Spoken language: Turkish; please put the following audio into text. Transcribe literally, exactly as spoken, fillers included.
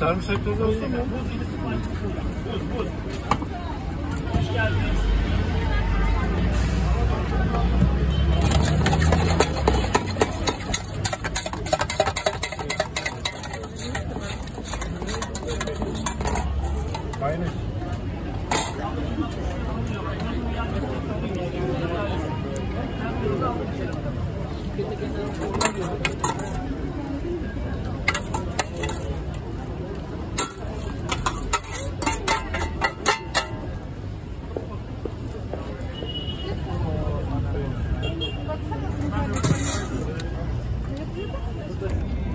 Sarımsak tozu olsun mu? Buz, buz. Hoş geldiniz. Thank you.